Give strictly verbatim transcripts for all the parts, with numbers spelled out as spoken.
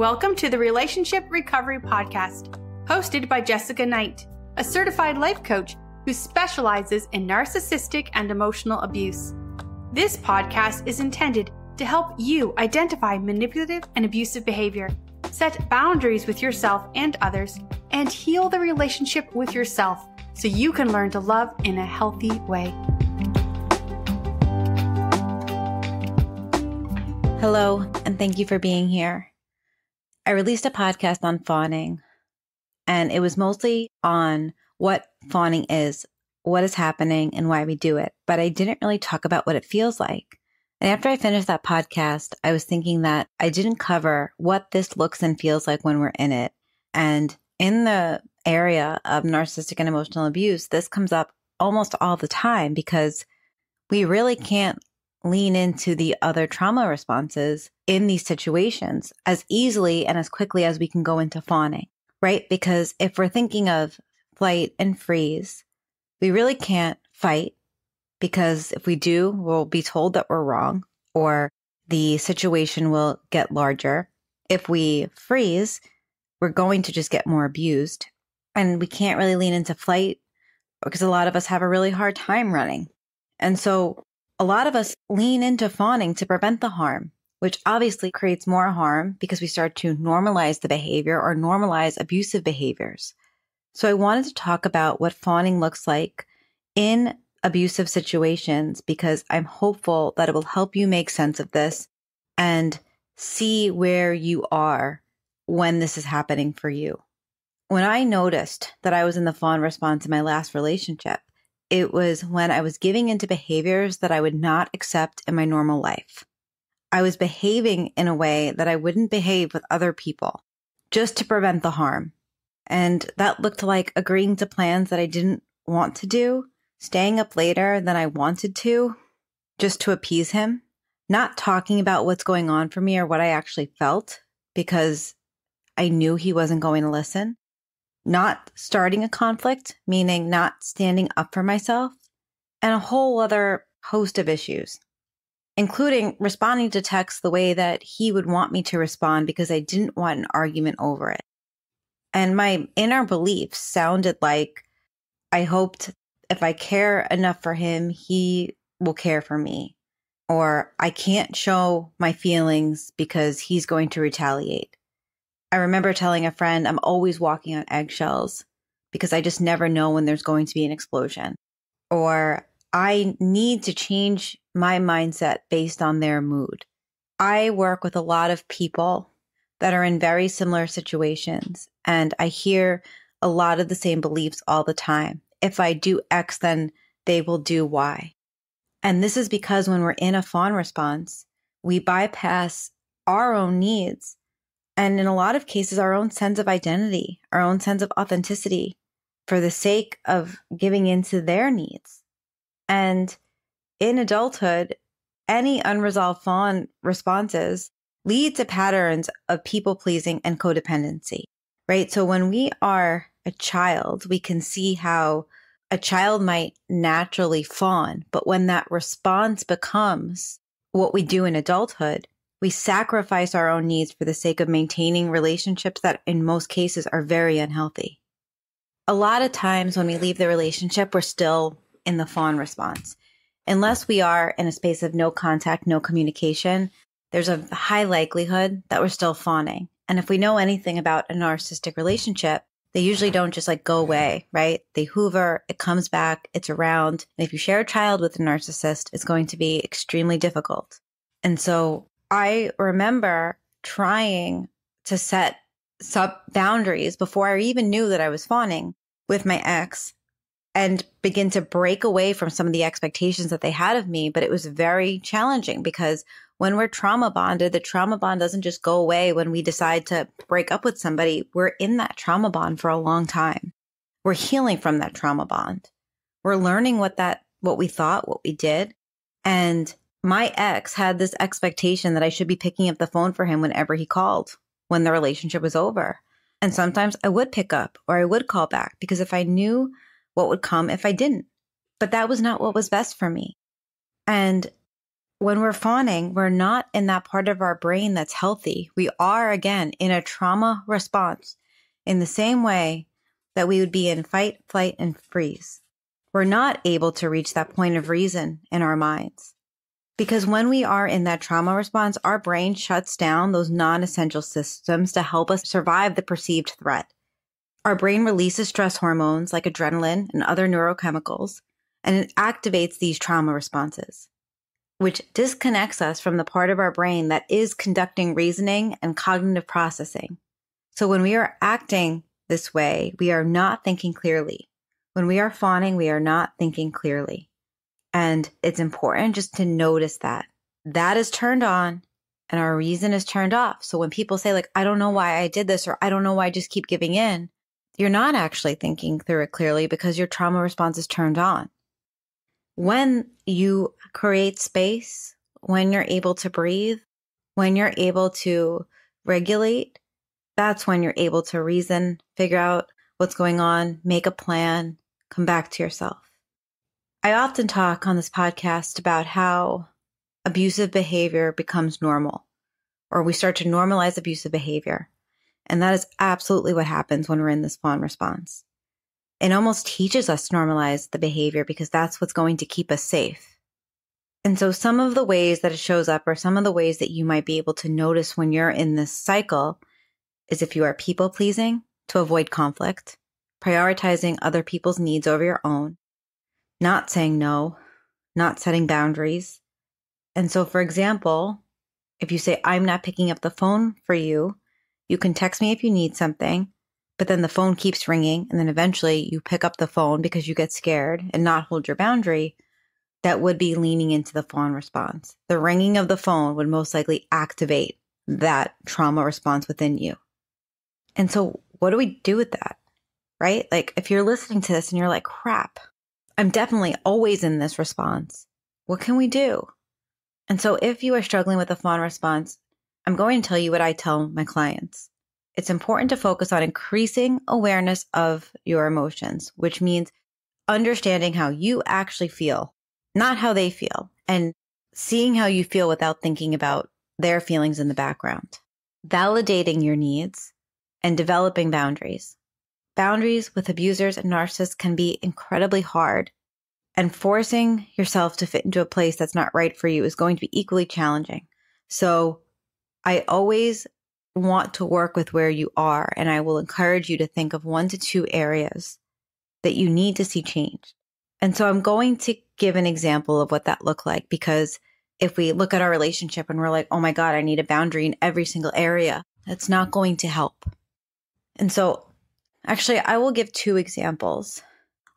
Welcome to the Relationship Recovery Podcast, hosted by Jessica Knight, a certified life coach who specializes in narcissistic and emotional abuse. This podcast is intended to help you identify manipulative and abusive behavior, set boundaries with yourself and others, and heal the relationship with yourself so you can learn to love in a healthy way. Hello, and thank you for being here. I released a podcast on fawning, and it was mostly on what fawning is, what is happening, and why we do it. But I didn't really talk about what it feels like. And after I finished that podcast, I was thinking that I didn't cover what this looks and feels like when we're in it. And in the area of narcissistic and emotional abuse, this comes up almost all the time because we really can't lean into the other trauma responses in these situations as easily and as quickly as we can go into fawning, right? Because if we're thinking of flight and freeze, we really can't fight because if we do, we'll be told that we're wrong or the situation will get larger. If we freeze, we're going to just get more abused and we can't really lean into flight because a lot of us have a really hard time running. And so a lot of us lean into fawning to prevent the harm, which obviously creates more harm because we start to normalize the behavior or normalize abusive behaviors. So I wanted to talk about what fawning looks like in abusive situations because I'm hopeful that it will help you make sense of this and see where you are when this is happening for you. When I noticed that I was in the fawn response in my last relationship, it was when I was giving into behaviors that I would not accept in my normal life. I was behaving in a way that I wouldn't behave with other people just to prevent the harm. And that looked like agreeing to plans that I didn't want to do, staying up later than I wanted to just to appease him, not talking about what's going on for me or what I actually felt because I knew he wasn't going to listen. Not starting a conflict, meaning not standing up for myself, and a whole other host of issues, including responding to texts the way that he would want me to respond because I didn't want an argument over it. And my inner beliefs sounded like I hoped if I care enough for him, he will care for me, or I can't show my feelings because he's going to retaliate. I remember telling a friend, I'm always walking on eggshells because I just never know when there's going to be an explosion. Or I need to change my mindset based on their mood. I work with a lot of people that are in very similar situations, and I hear a lot of the same beliefs all the time. If I do X, then they will do Y. And this is because when we're in a fawn response, we bypass our own needs. And in a lot of cases, our own sense of identity, our own sense of authenticity for the sake of giving in to their needs. And in adulthood, any unresolved fawn responses lead to patterns of people pleasing and codependency, right? So when we are a child, we can see how a child might naturally fawn. But when that response becomes what we do in adulthood, we sacrifice our own needs for the sake of maintaining relationships that in most cases are very unhealthy. A lot of times when we leave the relationship, we're still in the fawn response. Unless we are in a space of no contact, no communication, there's a high likelihood that we're still fawning. And if we know anything about a narcissistic relationship, they usually don't just like go away, right? They hoover, it comes back, it's around. And if you share a child with a narcissist, it's going to be extremely difficult. And so I remember trying to set sub boundaries before I even knew that I was fawning with my ex and begin to break away from some of the expectations that they had of me. But it was very challenging because when we're trauma bonded, the trauma bond doesn't just go away when we decide to break up with somebody. We're in that trauma bond for a long time. We're healing from that trauma bond. We're learning what that, what we thought, what we did. And my ex had this expectation that I should be picking up the phone for him whenever he called, when the relationship was over. And sometimes I would pick up or I would call back because if I knew what would come if I didn't. But that was not what was best for me. And when we're fawning, we're not in that part of our brain that's healthy. We are, again, in a trauma response in the same way that we would be in fight, flight, and freeze. We're not able to reach that point of reason in our minds. Because when we are in that trauma response, our brain shuts down those non-essential systems to help us survive the perceived threat. Our brain releases stress hormones like adrenaline and other neurochemicals, and it activates these trauma responses, which disconnects us from the part of our brain that is conducting reasoning and cognitive processing. So when we are acting this way, we are not thinking clearly. When we are fawning, we are not thinking clearly. And it's important just to notice that. That is turned on and our reason is turned off. So when people say like, I don't know why I did this, or I don't know why I just keep giving in, you're not actually thinking through it clearly because your trauma response is turned on. When you create space, when you're able to breathe, when you're able to regulate, that's when you're able to reason, figure out what's going on, make a plan, come back to yourself. I often talk on this podcast about how abusive behavior becomes normal, or we start to normalize abusive behavior. And that is absolutely what happens when we're in this fawn response. It almost teaches us to normalize the behavior because that's what's going to keep us safe. And so some of the ways that it shows up, or some of the ways that you might be able to notice when you're in this cycle, is if you are people pleasing to avoid conflict, prioritizing other people's needs over your own, not saying no, not setting boundaries. And so, for example, if you say, I'm not picking up the phone for you, you can text me if you need something, but then the phone keeps ringing. And then eventually you pick up the phone because you get scared and not hold your boundary. That would be leaning into the fawn response. The ringing of the phone would most likely activate that trauma response within you. And so what do we do with that, right? Like if you're listening to this and you're like, crap, I'm definitely always in this response. What can we do? And so if you are struggling with a fawn response, I'm going to tell you what I tell my clients. It's important to focus on increasing awareness of your emotions, which means understanding how you actually feel, not how they feel, and seeing how you feel without thinking about their feelings in the background, validating your needs, and developing boundaries. Boundaries with abusers and narcissists can be incredibly hard, and forcing yourself to fit into a place that's not right for you is going to be equally challenging. So I always want to work with where you are, and I will encourage you to think of one to two areas that you need to see change. And so I'm going to give an example of what that looked like, because if we look at our relationship and we're like, oh my God, I need a boundary in every single area, that's not going to help. And so actually, I will give two examples.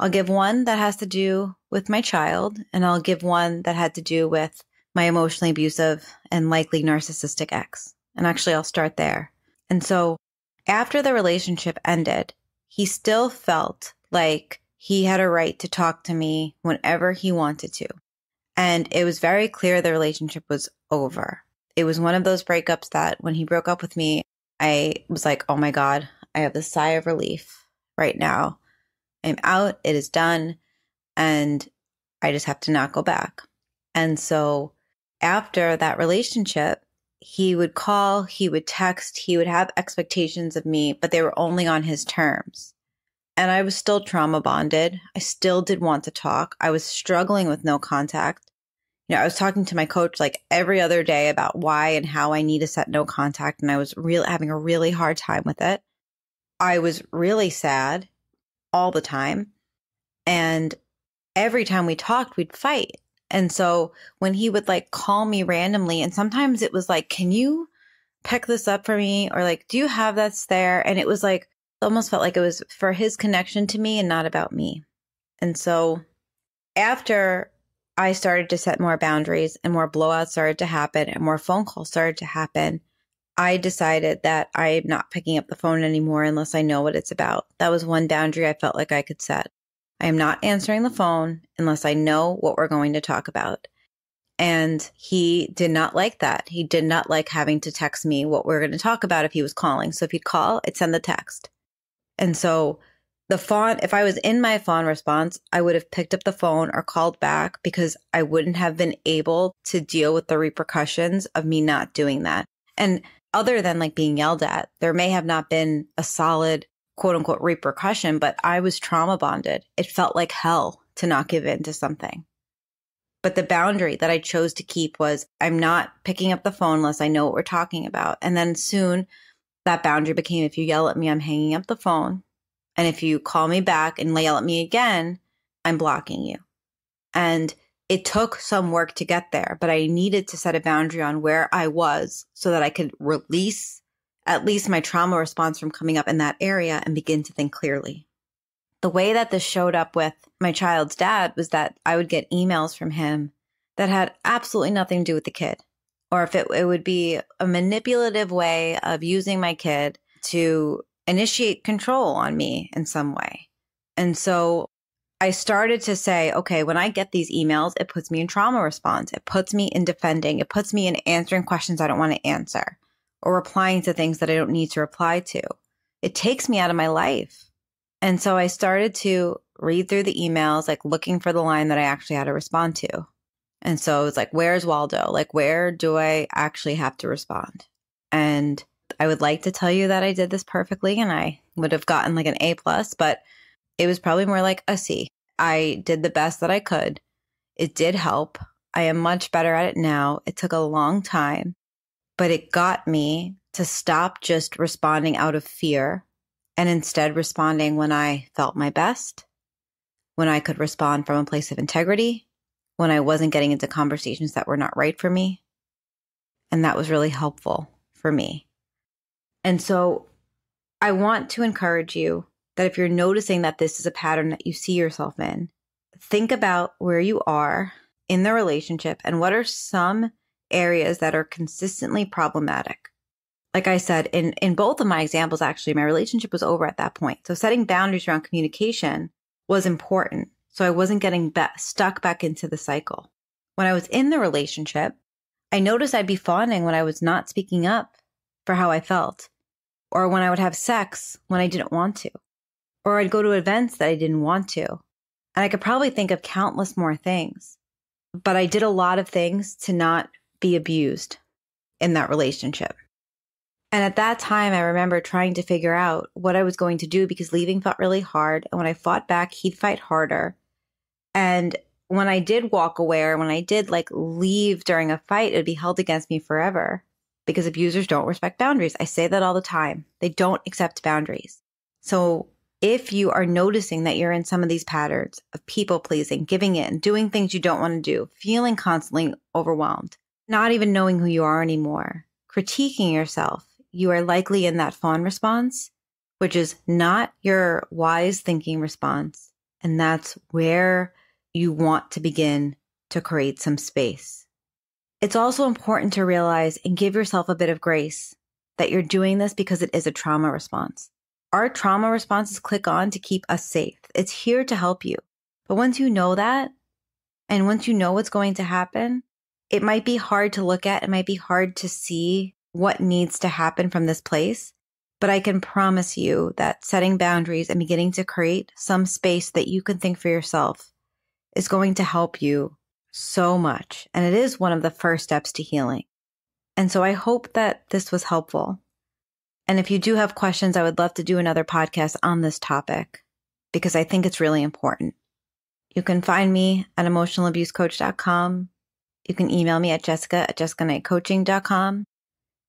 I'll give one that has to do with my child, and I'll give one that had to do with my emotionally abusive and likely narcissistic ex. And actually, I'll start there. And so after the relationship ended, he still felt like he had a right to talk to me whenever he wanted to. And it was very clear the relationship was over. It was one of those breakups that when he broke up with me, I was like, oh my God, I have this sigh of relief right now. I'm out, it is done, and I just have to not go back. And so after that relationship, he would call, he would text, he would have expectations of me, but they were only on his terms. And I was still trauma bonded. I still did want to talk. I was struggling with no contact. You know, I was talking to my coach like every other day about why and how I need to set no contact. And I was really having a really hard time with it. I was really sad all the time. And every time we talked, we'd fight. And so when he would like call me randomly, and sometimes it was like, can you pick this up for me? Or like, do you have that's there? And it was like, almost felt like it was for his connection to me and not about me. And so after I started to set more boundaries and more blowouts started to happen and more phone calls started to happen, I decided that I'm not picking up the phone anymore unless I know what it's about. That was one boundary I felt like I could set. I am not answering the phone unless I know what we're going to talk about. And he did not like that. He did not like having to text me what we're going to talk about if he was calling. So if he'd call, I'd send the text. And so The fawn, if I was in my fawn response, I would have picked up the phone or called back because I wouldn't have been able to deal with the repercussions of me not doing that. And other than like being yelled at, there may have not been a solid quote unquote repercussion, but I was trauma bonded. It felt like hell to not give in to something. But the boundary that I chose to keep was I'm not picking up the phone unless I know what we're talking about. And then soon that boundary became, if you yell at me, I'm hanging up the phone. And if you call me back and yell at me again, I'm blocking you. And it took some work to get there, but I needed to set a boundary on where I was so that I could release at least my trauma response from coming up in that area and begin to think clearly. The way that this showed up with my child's dad was that I would get emails from him that had absolutely nothing to do with the kid. Or if it, it would be a manipulative way of using my kid to initiate control on me in some way. And so I started to say, okay, when I get these emails, it puts me in trauma response. It puts me in defending. It puts me in answering questions I don't want to answer or replying to things that I don't need to reply to. It takes me out of my life. And so I started to read through the emails, like looking for the line that I actually had to respond to. And so it was like, where's Waldo? Like, where do I actually have to respond? And I would like to tell you that I did this perfectly and I would have gotten like an A plus, but it was probably more like a C. I did the best that I could. It did help. I am much better at it now. It took a long time, but it got me to stop just responding out of fear and instead responding when I felt my best, when I could respond from a place of integrity, when I wasn't getting into conversations that were not right for me. And that was really helpful for me. And so I want to encourage you that if you're noticing that this is a pattern that you see yourself in, think about where you are in the relationship and what are some areas that are consistently problematic. Like I said, in, in both of my examples, actually, my relationship was over at that point. So setting boundaries around communication was important. So I wasn't getting be- stuck back into the cycle. When I was in the relationship, I noticed I'd be fawning when I was not speaking up for how I felt, or when I would have sex when I didn't want to, or I'd go to events that I didn't want to. And I could probably think of countless more things, but I did a lot of things to not be abused in that relationship. And at that time, I remember trying to figure out what I was going to do because leaving felt really hard. And when I fought back, he'd fight harder. And when I did walk away, or when I did like leave during a fight, it'd be held against me forever because abusers don't respect boundaries. I say that all the time. They don't accept boundaries. So if you are noticing that you're in some of these patterns of people pleasing, giving in, doing things you don't want to do, feeling constantly overwhelmed, not even knowing who you are anymore, critiquing yourself, you are likely in that fawn response, which is not your wise thinking response. And that's where you want to begin to create some space. It's also important to realize and give yourself a bit of grace that you're doing this because it is a trauma response. Our trauma responses click on to keep us safe. It's here to help you. But once you know that, and once you know what's going to happen, it might be hard to look at. It might be hard to see what needs to happen from this place, but I can promise you that setting boundaries and beginning to create some space that you can think for yourself is going to help you so much. And it is one of the first steps to healing. And so I hope that this was helpful. And if you do have questions, I would love to do another podcast on this topic because I think it's really important. You can find me at emotional abuse coach dot com. You can email me at jessica at jessica knight coaching dot com.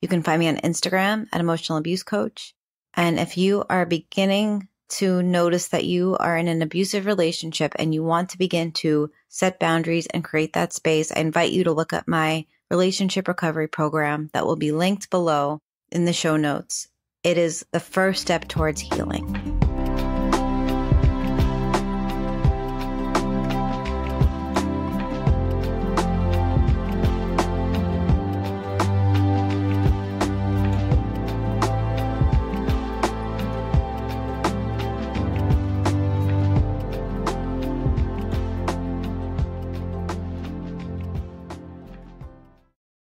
You can find me on Instagram at Emotional Abuse Coach. And if you are beginning to notice that you are in an abusive relationship and you want to begin to set boundaries and create that space, I invite you to look up my relationship recovery program that will be linked below in the show notes. It is the first step towards healing.